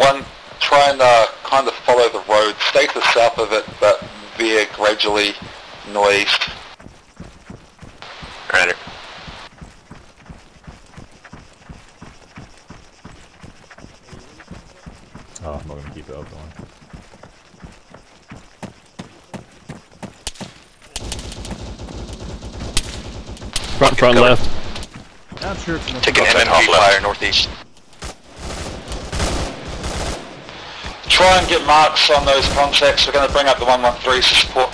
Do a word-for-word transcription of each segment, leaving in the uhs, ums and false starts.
One, try and uh, kind of follow the road, stay to the south of it, but veer gradually northeast. Right. Oh, I'm not going to keep it up going. Front, front, go left. I'm sure it's taking an M M P fire northeast. Try and get marks on those contacts. We're going to bring up the one one three to support.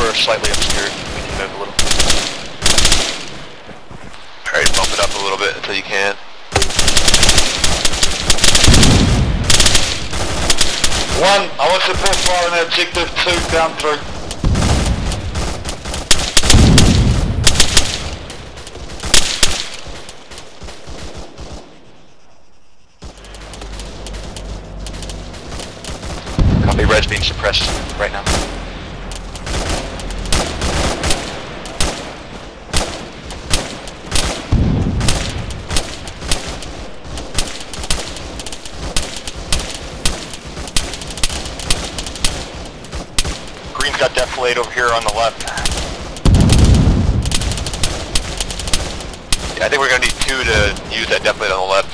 We're slightly obscured, we can move a little. Alright, bump it up a little bit until you can. One, I want to pull fire on objective two, down through. Copy, red's being suppressed right now. Got defilade over here on the left. Yeah, I think we're going to need two to use that defilade on the left.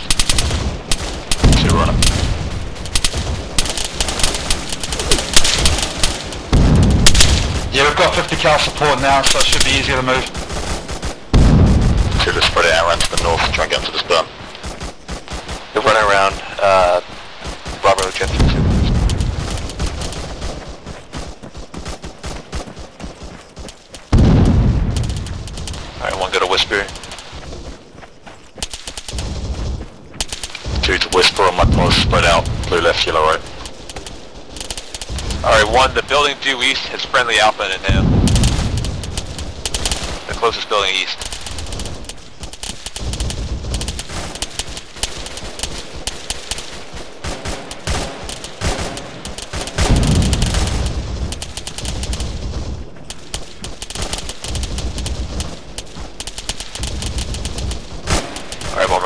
Should run up. Yeah, we've got fifty cal support now, so it should be easier to move. Should just spread it out around to the north and try and get into this berm. They're running around, uh, Bravo Jetson two. Whisper. Two to whisper on my post, spread out. Blue left, yellow right. Alright, one, the building due east has friendly Alpha in it now. The closest building east.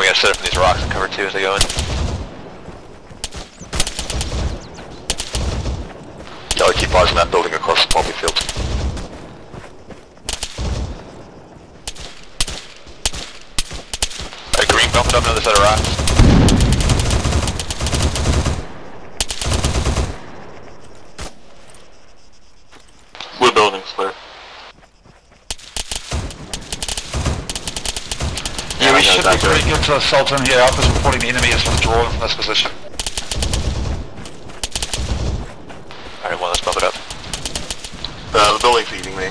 Set up these rocks and cover two as they go in. Y'all keep eyes on that building across the poppy field. Alright, green, bump it up another set of rocks. Blue building's clear. We should be pretty good to assault in here. Alpha's reporting the enemy is withdrawing from this position. Alright, well, let's bump it up. Uh, the building's eating me.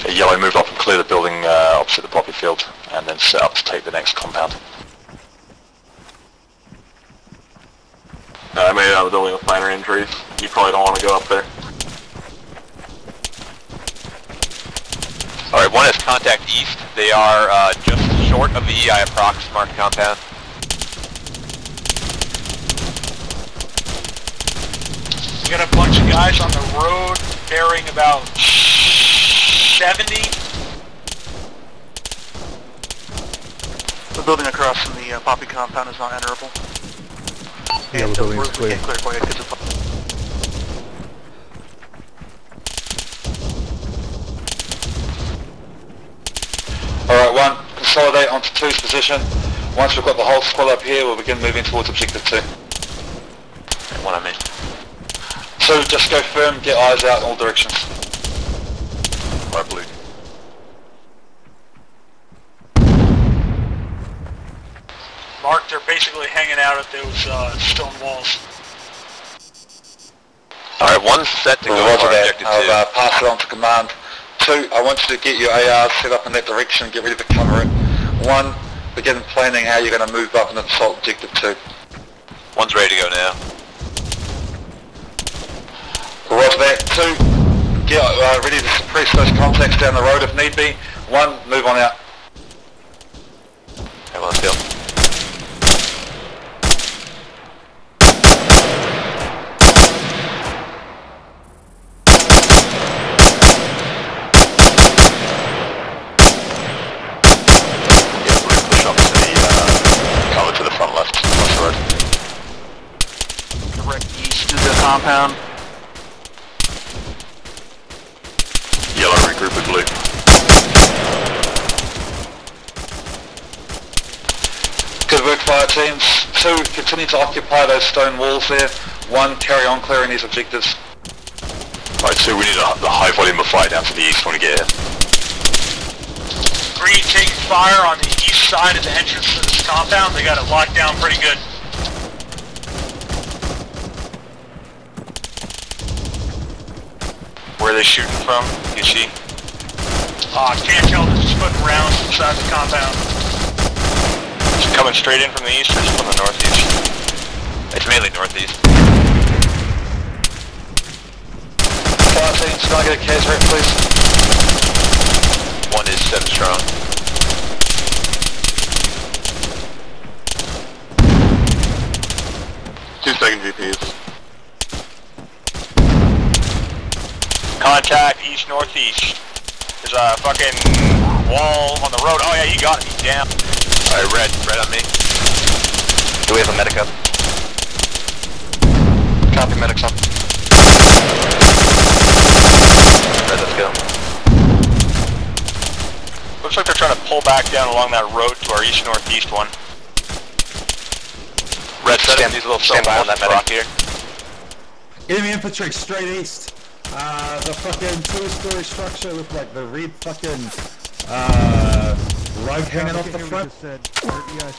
So yellow, move up and clear the building uh, opposite the poppy field, and then set up to take the next compound. Uh, I made it out of the building with minor injuries. You probably don't want to go up there. Alright, one is contact east. They are uh, just short of the E I approx marked compound. We got a bunch of guys on the road carrying about seventy. The building across from the uh, poppy compound is not enterable. Yeah, and the building is clear. Go ahead, get the one, consolidate onto two's position. Once we've got the whole squad up here, we'll begin moving towards objective two. What I mean. So just go firm, get eyes out in all directions. Right, blue. Mark, they're basically hanging out at those uh, stone walls. Alright, one's set to well, go over objective two. I'll uh, pass it on to command. Two, I want you to get your A Rs set up in that direction, get ready to cover it. One, begin planning how you're going to move up and assault objective two. One's ready to go now. Roger that. Two, get uh, ready to suppress those contacts down the road if need be. One, move on out. on the field. Compound. Yellow, regroup with blue. Good work, fire teams. Two, continue to occupy those stone walls there. One, carry on clearing these objectives. Alright, two, we need a, a high volume of fire down to the east when we get here. Three, taking fire on the east side of the entrance to this compound. They got it locked down pretty good. Where are they shooting from? You see? Ah, uh, can't tell. They're just putting rounds inside the compound. Is it coming straight in from the east or is it from the northeast? It's mainly northeast. Fire teams, can I get a case rate, please? One is seven strong. Two second G Ps. Contact east northeast. There's a fucking wall on the road. Oh yeah, you got me. Damn. Alright, red. Red on me. Do we have a medic up? Copy, medic's up. Red, let's go. Looks like they're trying to pull back down along that road to our east northeast one. Red, set up these little stone walls on that medic rock here. Enemy infantry straight east. Uh, the fucking two-story structure with like the red fucking uh rug hanging off the front. Said, or, yeah,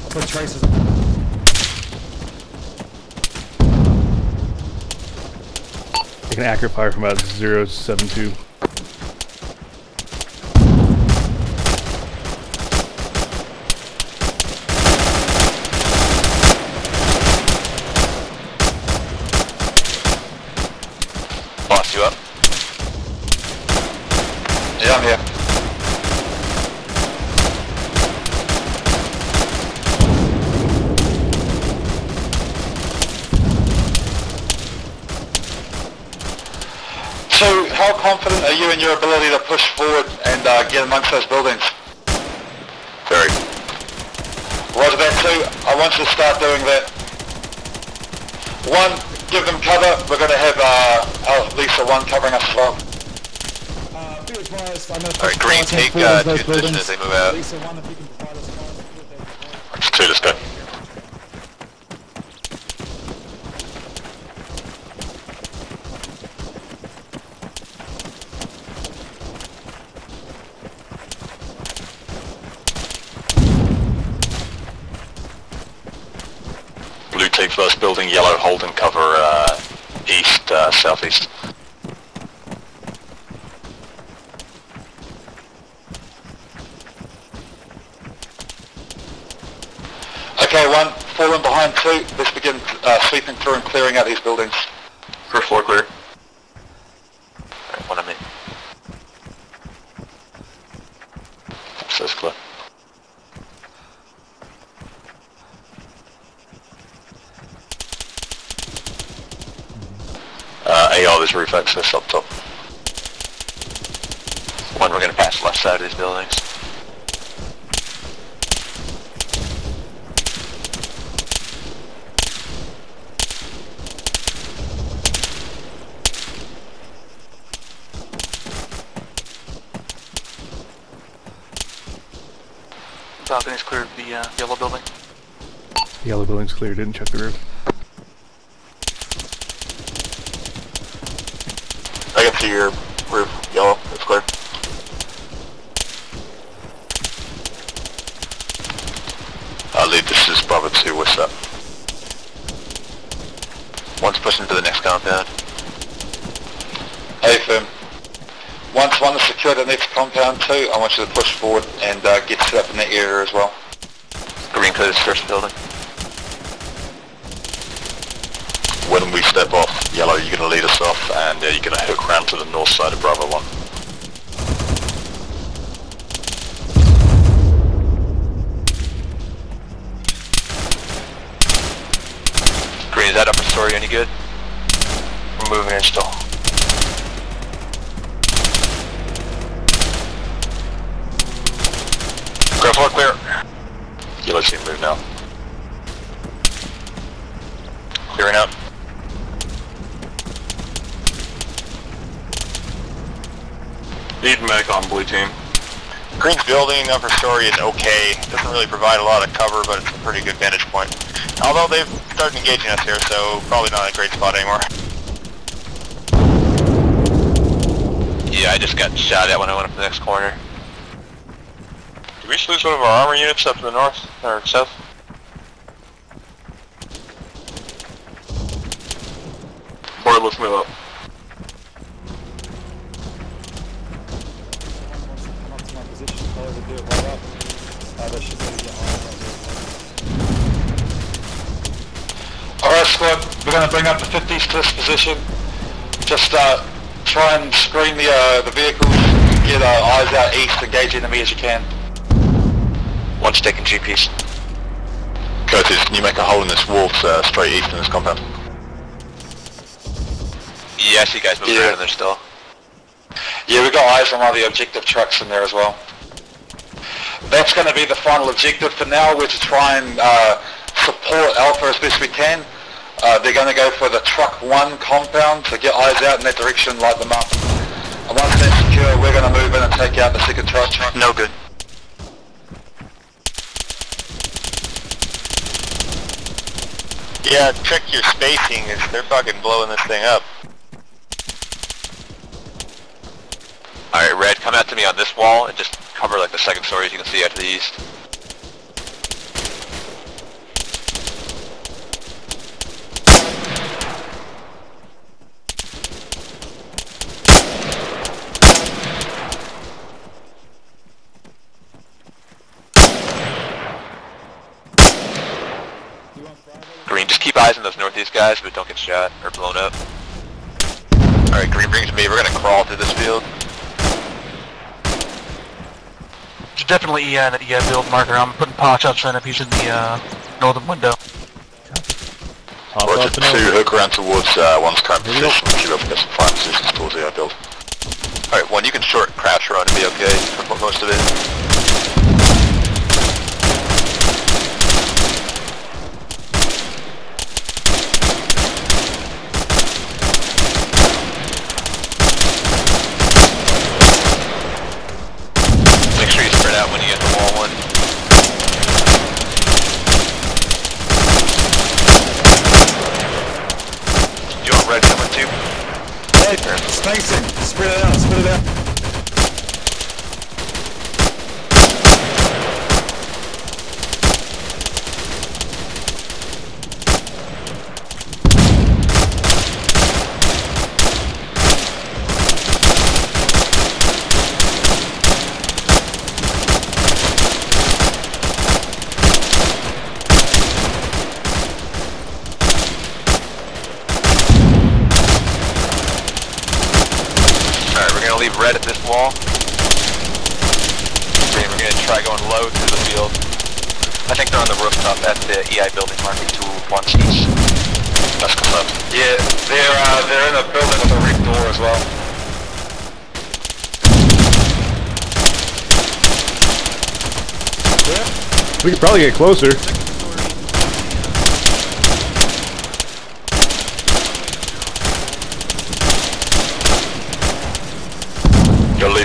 I'll put traces. Taking accurate fire from about zero seven two. So, how confident are you in your ability to push forward and uh, get amongst those buildings? Very. Roger that, too. I want you to start doing that. One, give them cover. We're going to have uh, Lisa one covering us as well. Uh, be advised, I'm going to push All right, green, take uh, two positions as they move out. Lisa one, if you can provide us cover. Two, let's go. First building, yellow, hold and cover uh, east, uh, southeast. Okay, one, fall in behind two, let's begin uh, sweeping through and clearing out these buildings. First floor clear. Alright, one on me. Upstairs clear. A R, there's roof access up top. One, we're going to pass the left side of these buildings. Balcony's cleared the uh, yellow building. The yellow building's cleared, didn't check the roof. I can see your roof, yellow, it's clear. I'll leave, this is Bravo two, what's up? One's pushing to the next compound. Hey, firm. Once one is secured the next compound two, I want you to push forward and uh, get set up in that area as well. Green clears first building. When we step off, yellow, you're going to lead us off and uh, you're going to hook round to the north side of Bravo one. good. We're moving in still. Ground floor clear. Yeah, let's see move now. Clearing up. Need medic on blue team. Green's building, upper story is okay. Doesn't really provide a lot of cover, but it's a pretty good vantage point. Although they've started engaging us here, so probably not a great spot anymore. Yeah, I just got shot at when I went up the next corner. Did we just lose one of our armor units up to the north, or south? Board, let's move up. Alright squad, we're going to bring up the fifties to this position. Just uh, try and screen the, uh, the vehicles, get our uh, eyes out east, engage enemy as you can. One's taking G Ps. Curtis, can you make a hole in this wall uh, straight east in this compound? Yeah, I see guys moving around in there still. Yeah, we've got eyes on all the objective trucks in there as well. That's going to be the final objective for now. We're to try and uh, support Alpha as best we can. Uh, they're going to go for the truck one compound, so get eyes out in that direction, light them up. And once that's secure, we're going to move in and take out the second truck. No good. Yeah, check your spacing. They're fucking blowing this thing up. Alright, Red, come out to me on this wall and just cover like the second story as you can see out to the east. Green, just keep eyes on those northeast guys, but don't get shot or blown up. Alright, Green brings me, we're gonna crawl through this field. Definitely E N at the uh, build marker. I'm putting paw chops in if he's in the uh, northern window. Roger, two, hook around towards uh, one's current position. We should have got some fire positions towards the air build. Alright, one, you can short crash around and be okay for most of it. Spacing, spread it out, spread it out. Leave red at this wall. Okay, we're gonna try going low through the field. I think they're on the rooftop at the E I building marking two one seats. Let's come up. Yeah, they're uh, they're in a building with a rigged door as well. Yeah. We could probably get closer.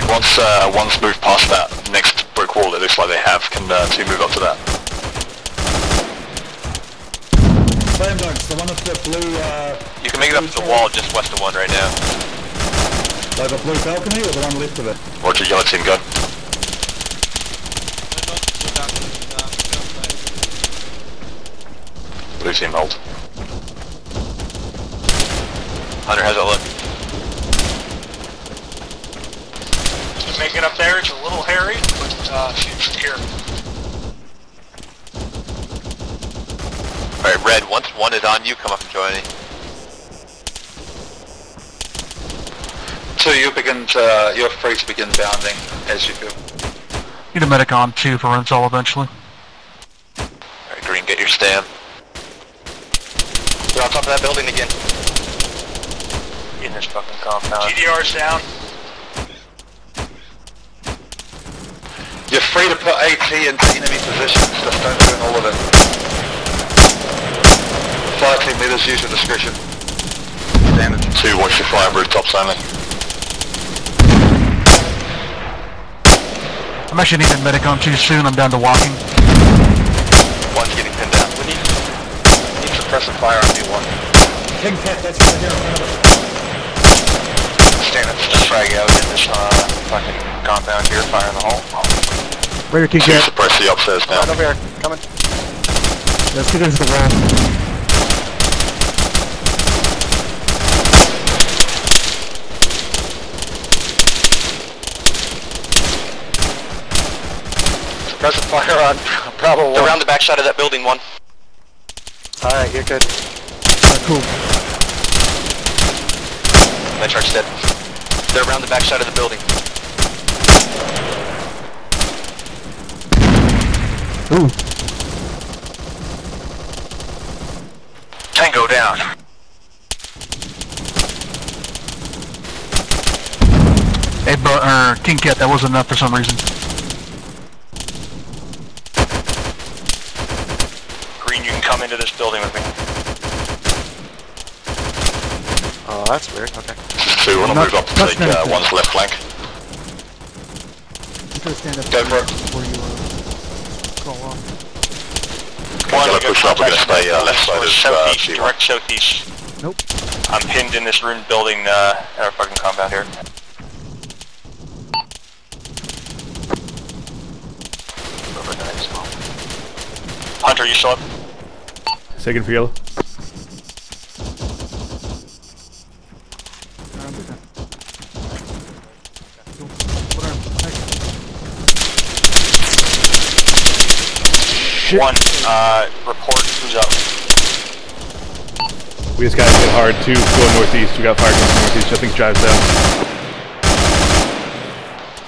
Once uh, one's moved past that next brick wall, it looks like they have, can uh, two move up to that? Slam dunks, the one with the blue... Uh, you can make it up to the wall just west of one right now. They have a blue balcony or the one left of it? Roger, yellow team, go. Blue team, hold. Hunter, how's it look? Making up there, it's a little hairy, but uh, it's here. Alright, Red, once one is on you, come up and join me. So you begin to, uh, you're free to begin bounding as you go. Need a medic on too for Renzel eventually. Alright, Green, get your stand. They're on top of that building again. In this fucking compound. G D R's down. You're free to put AT into enemy positions, just don't ruin all of it. Fire team leaders, use your discretion. Standard two, watch your fire rooftops only. I'm actually needing medic on too soon, I'm down to walking. One's getting pinned down. We need, we need suppressive fire on D one. King Cat, that's right here in front of us. Standard frag out in this uh, fucking compound here, fire in the hole. Where you can get? Suppress the upstairs now. Right, over here, coming. Let's get into the ground. Suppressive fire on Bravo one. They're around the back side of that building, one. Alright, you're good. Alright, cool. That charge's dead. They're around the back side of the building. Ooh. Tango down. Hey, but, uh, King Cat, that wasn't enough for some reason. Green, you can come into this building with me. Oh, that's weird, okay. Two, we'll move up to take uh, one's left flank. Stand up. Go for it. One, we're pushing up, we're going to stay uh, left side of the direct southeast. Nope. I'm pinned in this ruined building uh, in our fucking compound here. Hunter, you still up? Second for yellow. Shit. One, uh, report who's up. We just gotta hit hard, two, go northeast, we got fire coming northeast, I think drives down.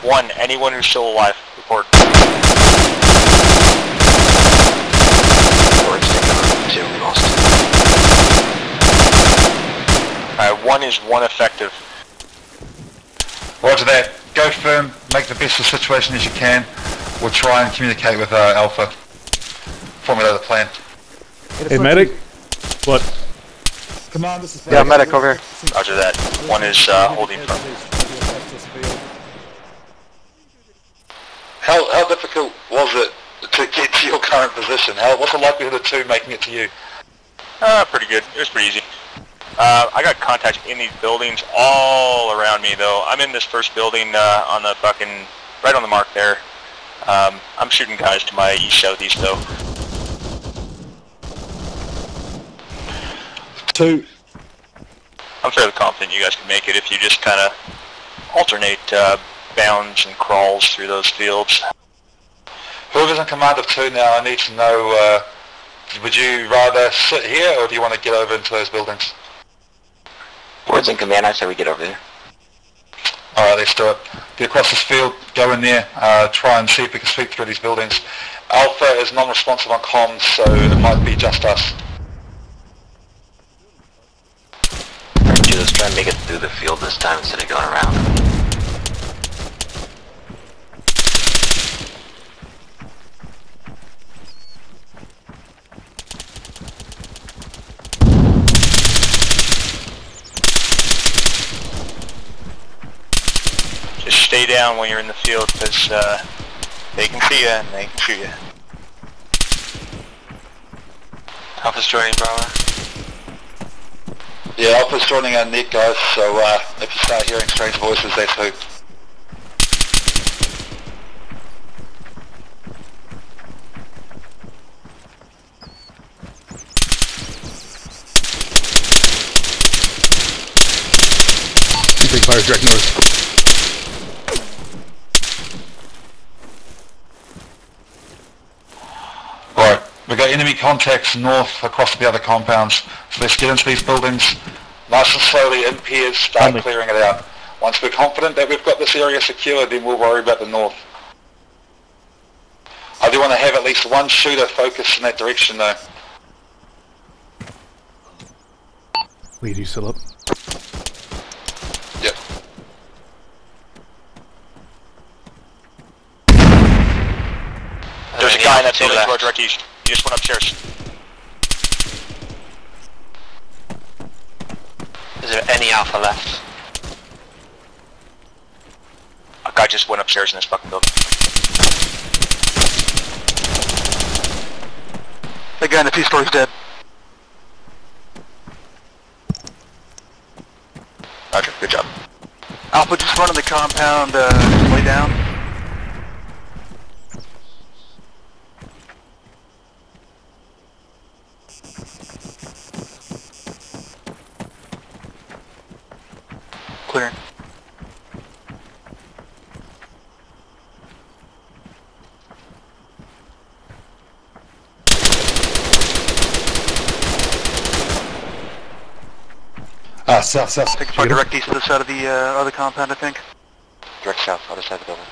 One, anyone who's still alive, report. Alright, one is one effective. Roger that. Go firm, make the best of the situation as you can. We'll try and communicate with uh, Alpha. Formulate the plan. Hey, medic? What? Come on, this is yeah, medic over here. Roger that. One is uh, holding firm. How, how difficult was it to get to your current position? How, what's the likelihood of two making it to you? Uh, pretty good. It was pretty easy. Uh, I got contacts in these buildings all around me, though. I'm in this first building uh, on the fucking... right on the mark there. Um, I'm shooting guys to my east-southeast, though. Two. I'm fairly confident you guys can make it if you just kind of alternate uh, bounds and crawls through those fields. Whoever's in command of two now, I need to know, uh, would you rather sit here or do you want to get over into those buildings? Whoever's in command, I say we get over there. Alright, let's do it. Get across this field, go in there, uh, try and see if we can sweep through these buildings. Alpha is non-responsive on comms, so it might be just us. Let's try and make it through the field this time instead of going around. Just stay down when you're in the field because uh, they can see you and they can shoot you. Alpha's joining Bravo. Yeah, Alpha's joining our net, guys, so uh, if you start hearing strange voices, that's who. Keep taking fire direct north. Right, we've got enemy contacts north across the other compounds, so let's get into these buildings. Nice and slowly, in pairs, start Friendly. Clearing it out. Once we're confident that we've got this area secured, then we'll worry about the north. I do want to have at least one shooter focused in that direction, though. Lead, you still up? Yep. There's a guy in that building to our direct east. He just went upstairs. Is there any alpha left? A guy just went upstairs in this fucking building. The guy in the two-story is dead. Roger, good job. Alpha, just run in the compound, uh, way down. Clear. Uh, south, south. Take a direct east to the side of the uh, other compound, I think. Direct south, other side of the building.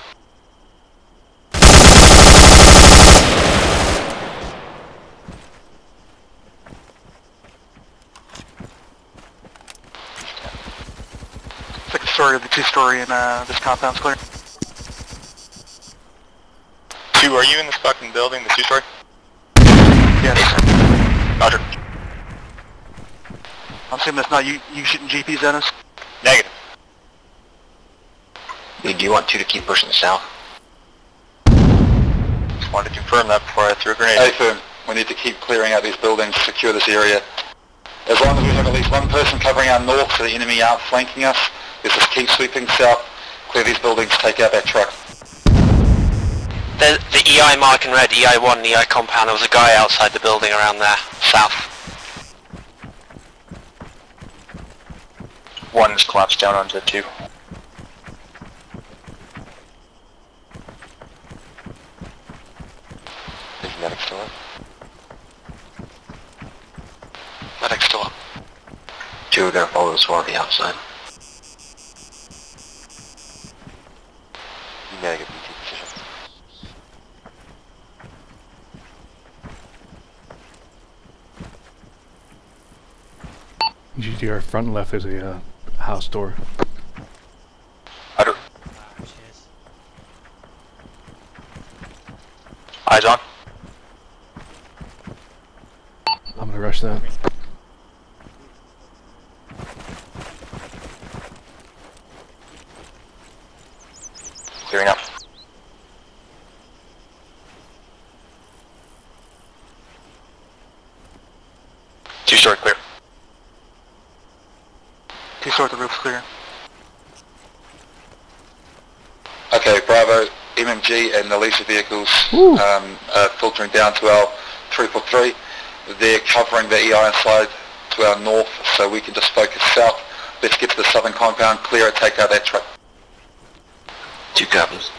It's like the story of the two-story in uh, this compound's clear. Two, are you in this fucking building, the two-story? Yes. Roger. I'm assuming that's not you, you shooting G Ps at us? Negative. Do you want two to keep pushing south? Just wanted to confirm that before I threw a grenade. Hey, firm. We need to keep clearing out these buildings, secure this area. As long as we have at least one person covering our north so the enemy aren't flanking us, let's just keep sweeping south, clear these buildings, take out that truck. The, the E I mark in red, E I one, the E I compound, there was a guy outside the building around there, south. One has collapsed down onto two. Is medic still up? Medic's still up. Two are gonna follow us on the outside. You gotta get B T position. G D R front left is a uh, house door. Roger. Eyes on. I'm gonna rush that. Clearing up. Two short clear. Two short, the roof's clear. Okay, Bravo, M M G and the Lisa vehicles um, are filtering down to our three four three. They're covering the E I side to our north, so we can just focus south. Let's get to the southern compound, clear it, take out that truck. Two copies.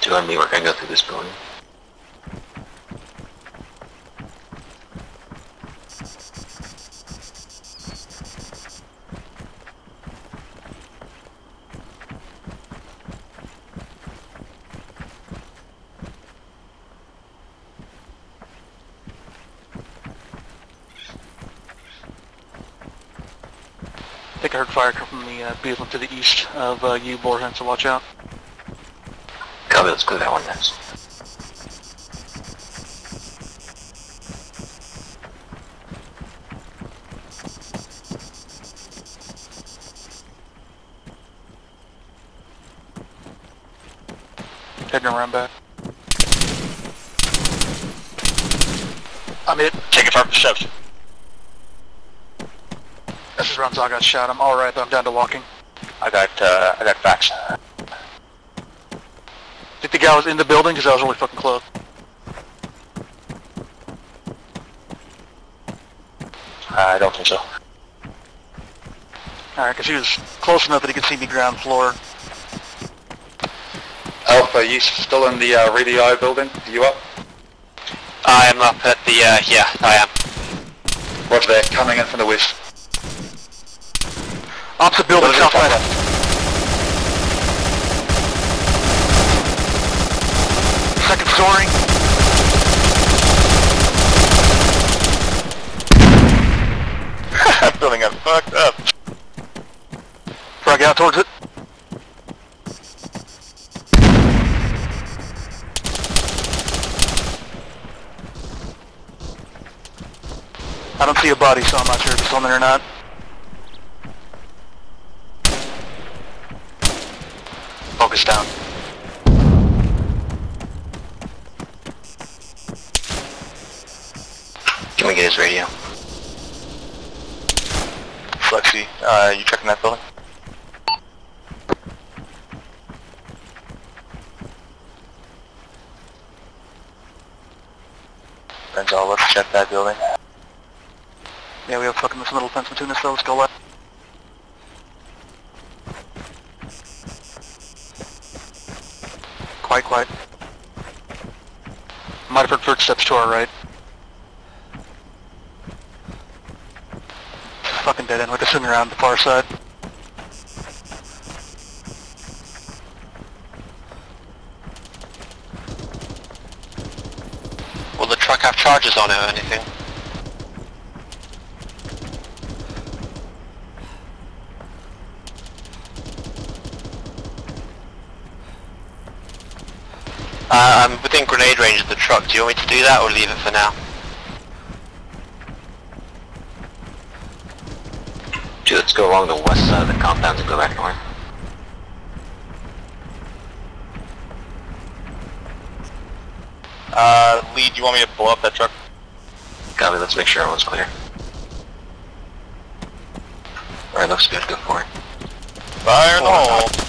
Two on me, we're going to go through this building. I think I heard fire come from the uh, building to the east of uh, you, Borhan, so watch out. Copy, let's go to that one next. Taking a run back. I'm hit. Take it from the steps. This is Ramzal, I got shot. I'm alright, but I'm down to walking. I got, uh, I got facts. I think the guy was in the building because I was really fucking close. I don't think so. Alright, because he was close enough that he could see me ground floor. Alpha, are you still in the uh, radio building? Are you up? I am up at the, uh, yeah, I am. Roger that, coming in from the west. Off the building, south side. Second story. building got fucked up. Frag out towards it. I don't see a body, so I'm not sure if it's on there or not. Focus down. Can we get his radio? Flexi, uh, you checking that building? Benzo, let's check that building. Yeah, we have fucking this middle fence between us, so let's go left. Quiet, quiet. Might have heard footsteps to our right. Fucking dead end, like assuming around the far side. Will the truck have charges on it or anything? Uh, I'm within grenade range of the truck. Do you want me to do that or leave it for now? Dude, let's go along the west side of the compound and go back north. Uh, Lee, do you want me to blow up that truck? Copy, let's make sure everyone's clear. Alright, looks good, go for it. Fire in the hole!